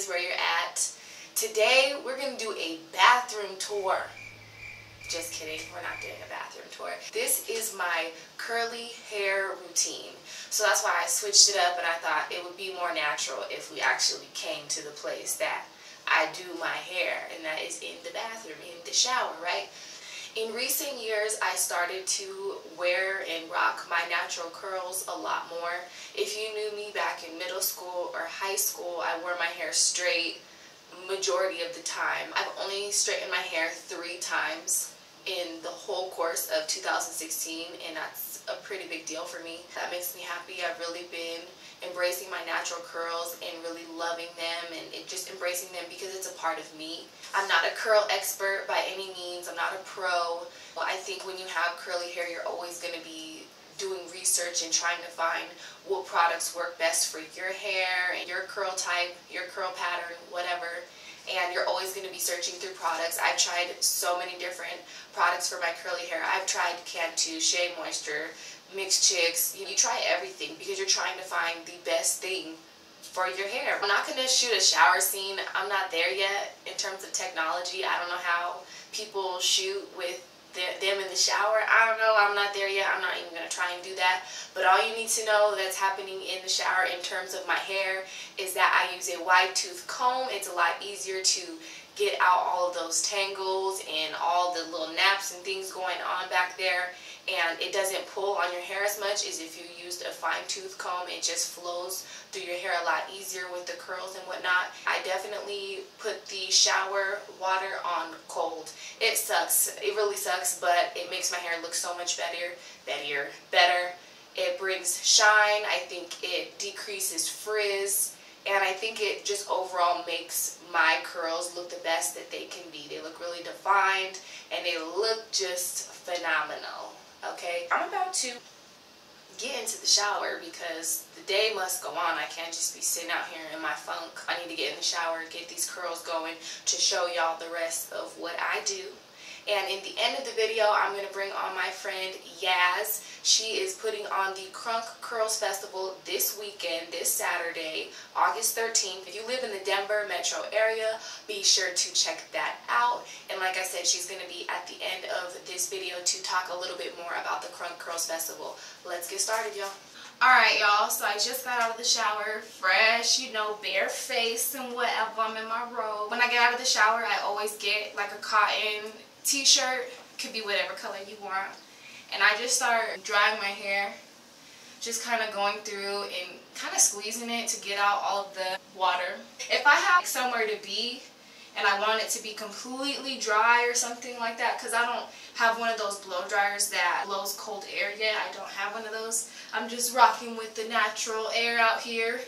is where you're at. Today, we're going to do a bathroom tour. Just kidding, we're not doing a bathroom tour. This is my curly hair routine. So that's why I switched it up, and I thought it would be more natural if we actually came to the place that I do my hair, and that is in the bathroom, in the shower, right? In recent years, I started to wear and rock my natural curls a lot more. If you knew me back in middle school or high school, I wore my hair straight majority of the time. I've only straightened my hair 3 times in the whole course of 2016, and that's a pretty big deal for me. That makes me happy. I've really been embracing my natural curls and really loving them, and just embracing them because it's a part of me. I'm not a curl expert by any means. I'm not a pro. Well, I think when you have curly hair, you're always going to be doing research and trying to find what products work best for your hair and your curl type, your curl pattern, whatever. And you're always going to be searching through products. I've tried so many different products for my curly hair. I've tried Cantu, Shea Moisture, Mixed Chicks. You try everything because you're trying to find the best thing for your hair. I'm not going to shoot a shower scene. I'm not there yet in terms of technology. I don't know how people shoot with them in the shower. I don't know. I'm not there yet. I'm not even going to try and do that. But all you need to know that's happening in the shower in terms of my hair is that I use a wide tooth comb. It's a lot easier to get out all of those tangles and all the little naps and things going on back there, and it doesn't pull on your hair as much as if you used a fine tooth comb. It just flows through your hair a lot easier with the curls and whatnot. I definitely put the shower water on cold. It sucks. It really sucks, but it makes my hair look so much better. It brings shine. I think it decreases frizz. And I think it just overall makes my curls look the best that they can be. They look really defined, and they look just phenomenal, okay? I'm about to get into the shower because the day must go on. I can't just be sitting out here in my funk. I need to get in the shower, get these curls going to show y'all the rest of what I do. And in the end of the video, I'm going to bring on my friend Yazz. She is putting on the Crunk Curls Festival this weekend, this Saturday, August 13th. If you live in the Denver metro area, be sure to check that out. And like I said, she's going to be at the end of this video to talk a little bit more about the Crunk Curls Festival. Let's get started, y'all. Alright, y'all, so I just got out of the shower, fresh, you know, barefaced and whatever. I'm in my robe. When I get out of the shower, I always get like a cotton t-shirt, could be whatever color you want, and I just start drying my hair, just kind of going through and kind of squeezing it to get out all of the water. If I have somewhere to be and I want it to be completely dry or something like that, because I don't have one of those blow dryers that blows cold air yet, I don't have one of those. I'm just rocking with the natural air out here.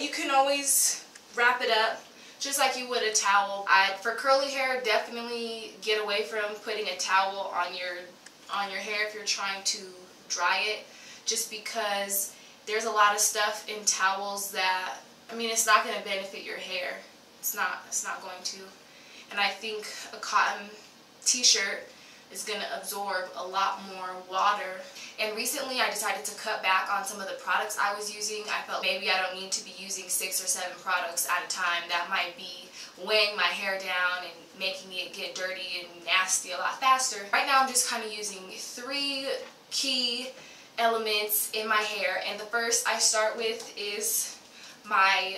You can always wrap it up just like you would a towel. For curly hair, definitely get away from putting a towel on your hair if you're trying to dry it, just because there's a lot of stuff in towels that, I mean, it's not going to benefit your hair. It's not going to. And I think a cotton t-shirt is going to absorb a lot more water. And recently I decided to cut back on some of the products I was using. I felt maybe I don't need to be using 6 or 7 products at a time. That might be weighing my hair down and making it get dirty and nasty a lot faster. Right now I'm just kind of using 3 key elements in my hair. And the first I start with is my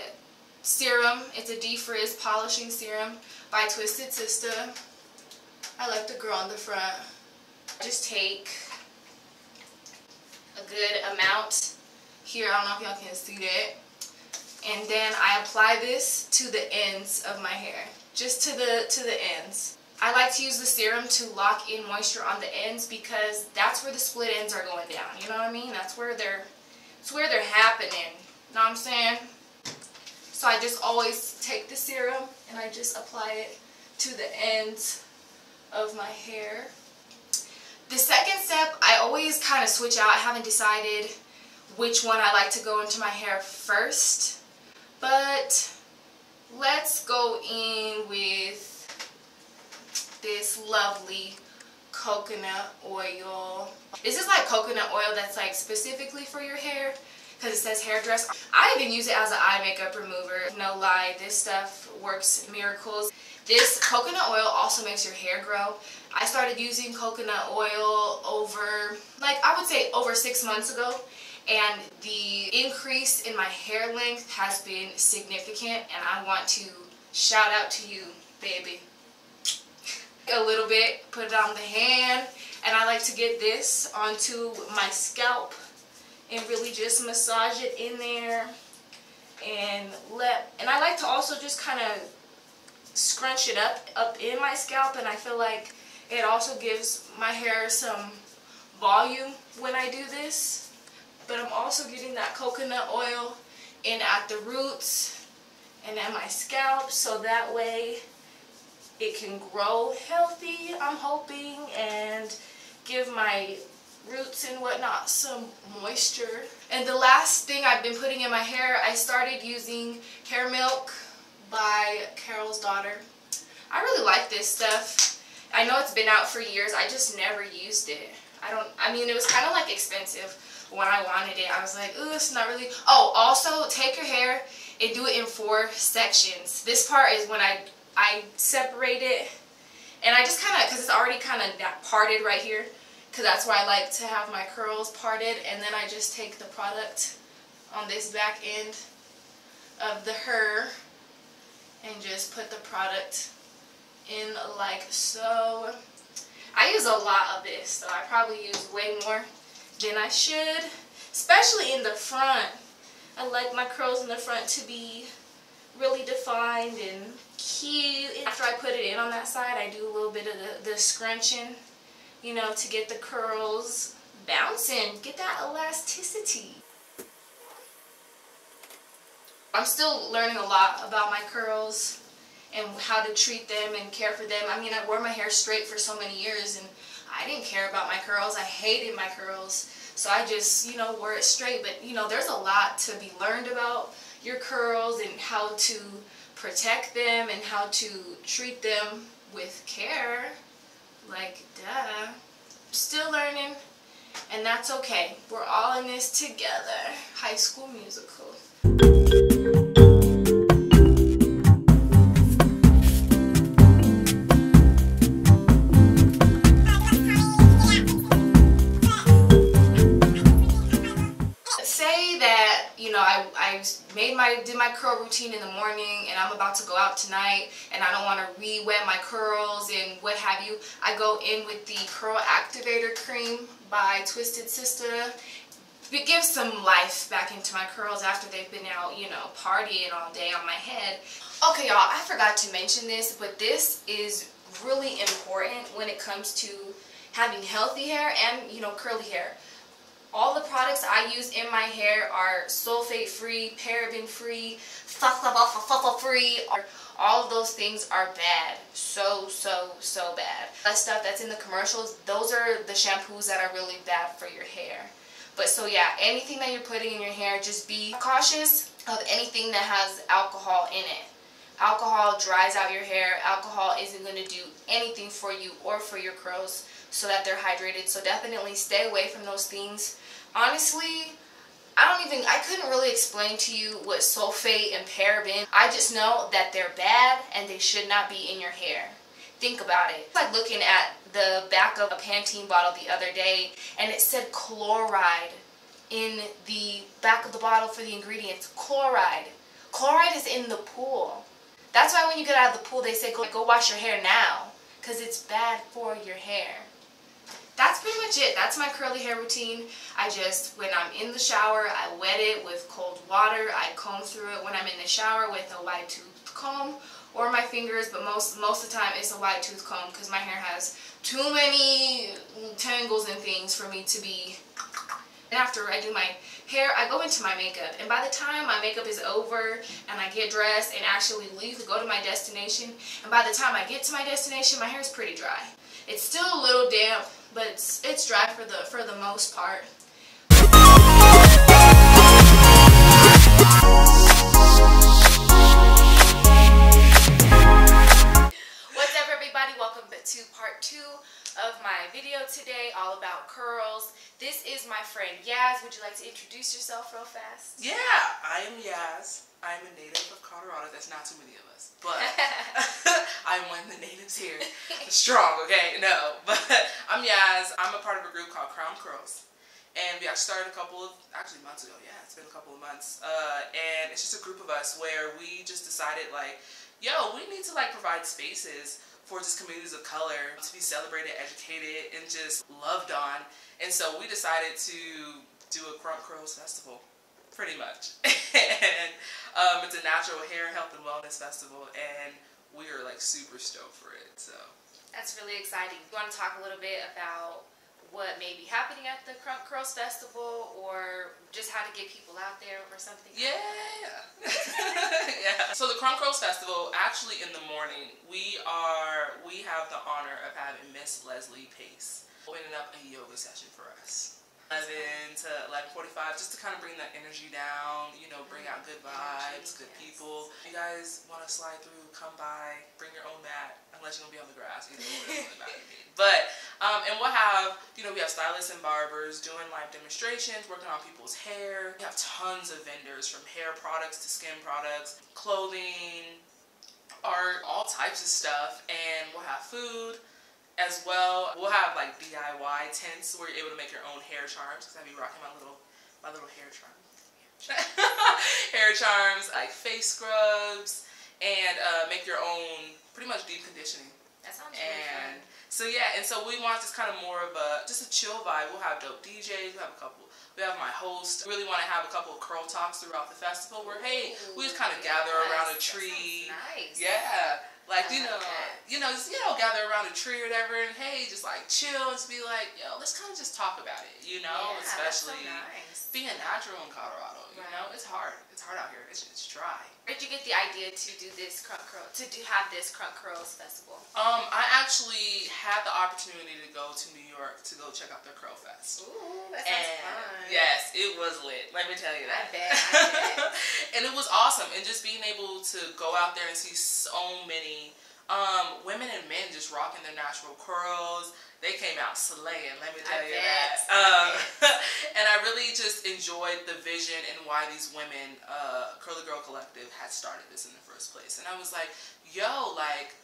serum. It's a defrizz polishing serum by Twisted Sista. I like the girl on the front. Just take a good amount here. I don't know if y'all can see that. And then I apply this to the ends of my hair. Just to the ends. I like to use the serum to lock in moisture on the ends because that's where the split ends are going down. You know what I mean? That's where it's where they're happening. Know what I'm saying? So I just always take the serum and I just apply it to the ends of my hair. The second step, I always kind of switch out. I haven't decided which one I like to go into my hair first, but let's go in with this lovely coconut oil. This is like coconut oil that's like specifically for your hair, because it says hairdress. I even use it as an eye makeup remover. No lie, this stuff works miracles. This coconut oil also makes your hair grow. I started using coconut oil over, like I would say over 6 months ago, and the increase in my hair length has been significant, and I want to shout out to you, baby. A little bit, put it on the hand, and I like to get this onto my scalp and really just massage it in there and I like to also just kind of scrunch it up in my scalp, and I feel like it also gives my hair some volume when I do this. But I'm also getting that coconut oil in at the roots and at my scalp, so that way it can grow healthy, I'm hoping, and give my roots and whatnot some moisture. And the last thing I've been putting in my hair, I started using Hair Milk by Carol's Daughter. I really like this stuff. I know it's been out for years, I just never used it. I mean it was kind of like expensive when I wanted it. I was like, ooh, it's not really. Oh, also take your hair and do it in 4 sections. This part is when I separate it, and I just kind of, because it's already kind of parted right here, because that's why I like to have my curls parted, and then I just take the product on this back end of the hair and just put the product in like so. I use a lot of this, so I probably use way more than I should, especially in the front. I like my curls in the front to be really defined and cute. After I put it in on that side, I do a little bit of the scrunching, you know, to get the curls bouncing, get that elasticity. I'm still learning a lot about my curls and how to treat them and care for them. I mean, I wore my hair straight for so many years, and I didn't care about my curls. I hated my curls, so I just, you know, wore it straight. But, you know, there's a lot to be learned about your curls and how to protect them and how to treat them with care. Like, duh. Still learning, and that's okay. We're all in this together. High School Musical. I made did my curl routine in the morning, and I'm about to go out tonight, and I don't want to re-wet my curls and what have you. I go in with the Curl Activator Cream by Twisted Sista. It gives some life back into my curls after they've been out, you know, partying all day on my head. Okay, y'all, I forgot to mention this, but this is really important when it comes to having healthy hair and, you know, curly hair. All the products I use in my hair are sulfate-free, paraben-free, fluff-free. All of those things are bad. So, so, so bad. That stuff that's in the commercials, those are the shampoos that are really bad for your hair. But so yeah, anything that you're putting in your hair, just be cautious of anything that has alcohol in it. Alcohol dries out your hair. Alcohol isn't going to do anything for you or for your curls so that they're hydrated. So definitely stay away from those things. Honestly, I couldn't really explain to you what sulfate and paraben. I just know that they're bad and they should not be in your hair. Think about it. It's like looking at the back of a Pantene bottle the other day, and it said chloride in the back of the bottle for the ingredients. Chloride. Chloride is in the pool. That's why when you get out of the pool, they say, go wash your hair now, because it's bad for your hair. That's pretty much it. That's my curly hair routine. I just, when I'm in the shower, I wet it with cold water. I comb through it when I'm in the shower with a wide tooth comb or my fingers, but most of the time it's a wide tooth comb because my hair has too many tangles and things for me to be. And after I do my hair, I go into my makeup, and by the time my makeup is over and I get dressed and actually leave to go to my destination, and by the time I get to my destination, my hair is pretty dry. It's still a little damp, but it's dry for the most part. What's up, everybody? Welcome to part 2 of my video today, all about curls. This is my friend Yazz. Would you like to introduce yourself real fast? Yeah, I am Yazz. I'm a native of Colorado. That's not too many of us, but I'm one of the natives here. Strong, okay? No, but I'm Yazz. I'm a part of a group called Crunk Curls. And we started months ago, yeah, it's been a couple of months. And it's just a group of us where we just decided, like, yo, we need to, like, provide spaces for just communities of color to be celebrated, educated, and just loved on. And so we decided to do a Crunk Curls Festival, pretty much. And it's a natural hair, health, and wellness festival, and we are, like, super stoked for it, so. That's really exciting. You want to talk a little bit about what may be happening at the Crunk Curls Festival, or just how to get people out there or something? Yeah, yeah. So the Crunk Curls Festival, actually in the morning, we have the honor of having Miss Leslie Pace opening up a yoga session for us. 11 to 11:45, just to kind of bring that energy down, you know, bring out good vibes, good people. If you guys want to slide through, come by, bring your own mat, unless you're going to be on the grass, you know, but, and we'll have, you know, we have stylists and barbers doing live demonstrations, working on people's hair. We have tons of vendors, from hair products to skin products, clothing, art, all types of stuff, and we'll have food. As well, we'll have like DIY tents where you're able to make your own hair charms, because I'll be rocking my little hair charm. Hair charms, like face scrubs, and make your own pretty much deep conditioning. That sounds really fun. So yeah, and so we want just kind of more of a, just a chill vibe. We'll have dope DJs, we have my host. We really want to have a couple of curl talks throughout the festival where, hey, we just kind of gather around a tree. Nice. Yeah. Like, you know, gather around a tree or whatever, and hey, just like chill and just be like, yo, let's kind of just talk about it, you know, yeah, especially that's so nice. Being natural in Colorado, you know, it's hard. It's hard out here. It's dry. Where did you get the idea to do this Crunk Curls Festival? I actually had the opportunity to go to New York to go check out their Curl Fest. Ooh, that sounds fun. Yes, it was lit. Let me tell you that. I bet. And it was awesome, and just being able to go out there and see so many women and men just rocking their natural curls. They came out slaying, let me tell you that. And I really just enjoyed the vision and why these women, Curly Girl Collective, had started this in the first place. And I was like, yo, like,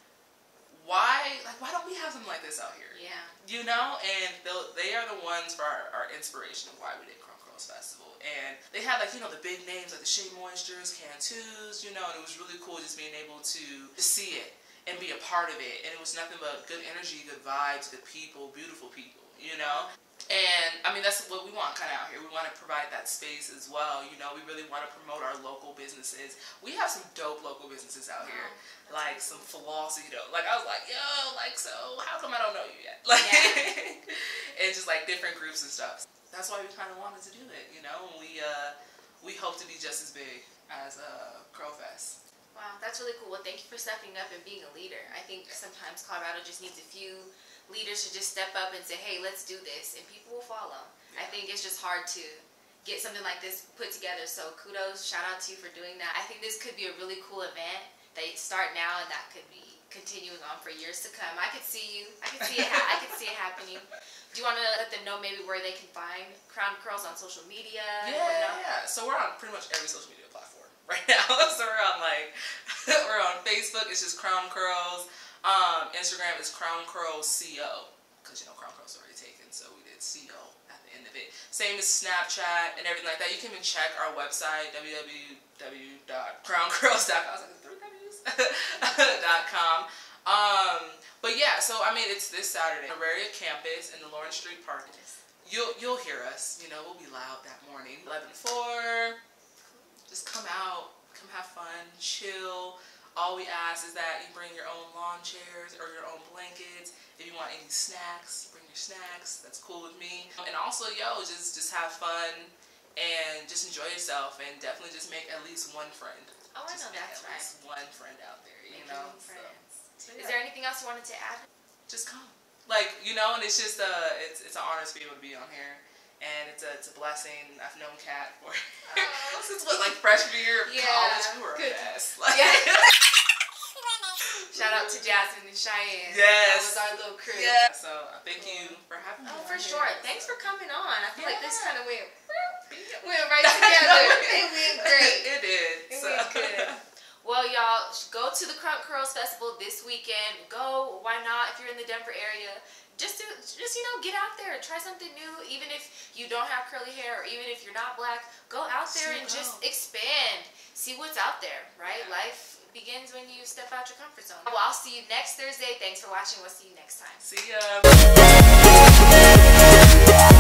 why don't we have something like this out here? Yeah. You know? And they are the ones for our inspiration of why we did Crunk Curls Festival. And they had, like, you know, the big names, like the Shea Moistures, Cantus, you know, and it was really cool just being able to see it and be a part of it. And it was nothing but good energy, good vibes, good people, beautiful people, you know? And, I mean, that's what we want kind of out here. We want to provide that space as well, you know? We really want to promote our local businesses. We have some dope local businesses out here. Like, some flossy, you know? Like, I was like, yo, like, so, how come I don't know you yet? Like, yeah. And just, like, different groups and stuff. That's why we kind of wanted to do it, you know? And we hope to be just as big as Curl Fest. Wow, that's really cool. Well, thank you for stepping up and being a leader. I think sometimes Colorado just needs a few leaders to just step up and say, hey, let's do this, and people will follow. Yeah. I think it's just hard to get something like this put together, so kudos, shout out to you for doing that. I think this could be a really cool event that you start now, and that could be continuing on for years to come. I could see it happening. Do you want to let them know maybe where they can find Crunk Curls on social media? Yeah. So we're on pretty much every social media platform right now. So we're on on Facebook, it's just Crunk Curls. Instagram is Crunk Curls CO, because you know Crunk Curls already taken, so we did CO at the end of it. Same as Snapchat and everything like that. You can even check our website, www.crowncurls.com. But yeah, so I mean, it's this Saturday, Auraria Campus in the Lawrence Street Park. You'll hear us. You know, we'll be loud that morning. 11:04. Just come out, come have fun, chill. All we ask is that you bring your own lawn chairs or your own blankets. If you want any snacks, bring your snacks. That's cool with me. And also, yo, just have fun and just enjoy yourself, and definitely just make at least one friend. Oh, I know that's right. Just make at least one friend out there, you know? So, yeah. Is there anything else you wanted to add? Just come. Like, you know, and it's just it's an honor to be able to be on here. And it's a blessing. I've known Kat for since what, like, freshman year of college? We were a mess. Like, yeah. Shout Shout out to Jasmine and Cheyenne. Yes. That was our little crew. Yeah. So thank you for having me. Oh, for sure. Thanks for coming on. I feel like this kind of went right together. It went great. It did. It went good. Well, y'all, go to the Crunk Curls Festival this weekend. Go. Why not? If you're in the Denver area, just you know, get out there. Try something new. Even if you don't have curly hair or even if you're not black, go out there and just expand. See what's out there, right? Yeah. Life begins when you step out your comfort zone. Well, I'll see you next Thursday. Thanks for watching. We'll see you next time. See ya.